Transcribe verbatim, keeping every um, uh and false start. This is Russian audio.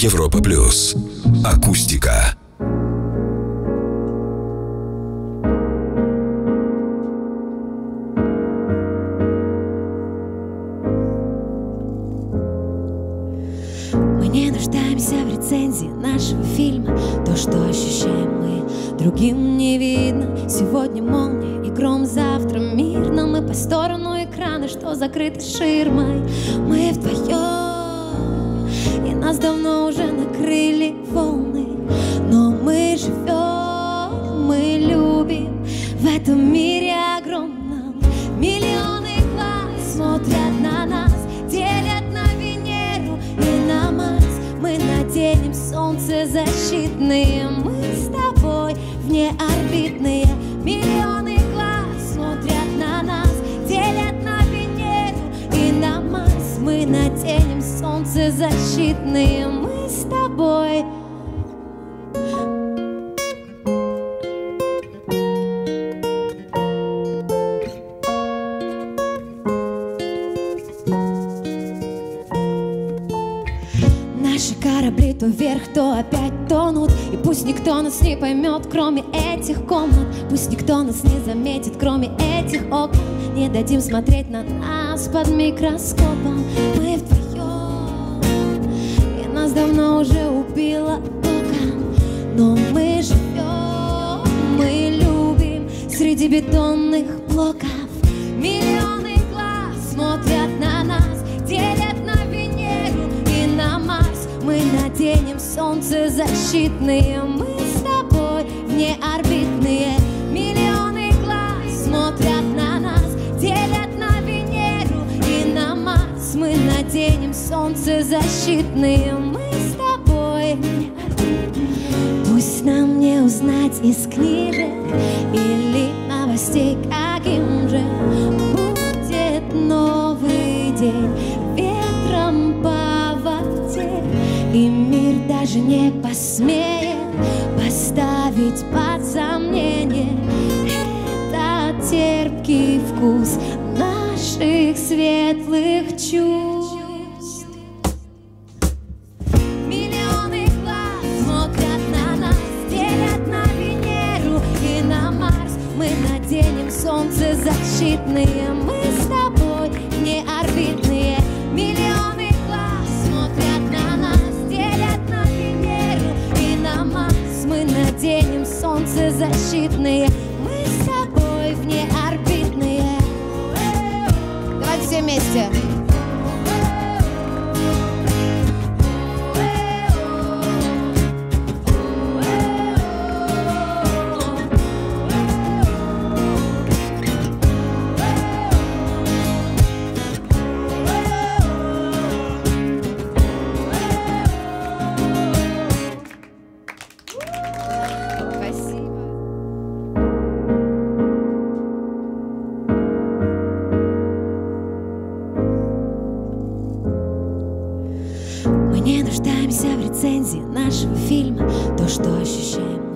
Европа Плюс Акустика. Мы не нуждаемся в рецензии нашего фильма. То, что ощущаем мы, другим не видно. Сегодня молния и гром, завтра мирно. Мы по сторону экрана, что закрыты ширмой. Мы вдвоем, и нас давно уже накрыли волны. Но мы живем, мы любим в этом мире огромном. Миллионы глаз смотрят на нас, делят на Венеру и на Марс. Мы наденем солнцезащитные, мы с тобой внеорбитные. Миллионы глаз смотрят на нас, делят на Венеру и на Марс. Мы наденем солнцезащитные, мы с тобой. Наши корабли то вверх, то опять тонут. И пусть никто нас не поймет, кроме этих комнат. Пусть никто нас не заметит, кроме этих окон. Не дадим смотреть на нас под микроскопом. Мы вдвоем, и нас давно уже убило током. Но мы живем, мы любим среди бетонных блоков. Миллионы глаз смотрят на нас, делят на Венеру и на Марс. Мы наденем солнцезащитные, мы с тобой внеорбитные. Миллионы глаз смотрят на нас, делят на Венеру и на Марс. Мы наденем солнцезащитные, мы с тобой. Пусть нам не узнать из книжек или новостей, каким же будет новый день ветром по воде. И мир даже не посмеет поставить под сомнение этот терпкий вкус наших светлых чувств. Миллионы глаз смотрят на нас, делят на Венеру и на Марс. Мы наденем солнцезащитные, мы с тобой внеорбитные. Миллионы глаз смотрят на нас, делят на Венеру и на Марс. Мы наденем солнцезащитные, мы с тобой внеорбитные. Давайте все вместе. Мы не нуждаемся в рецензии нашего фильма. То, что ощущаем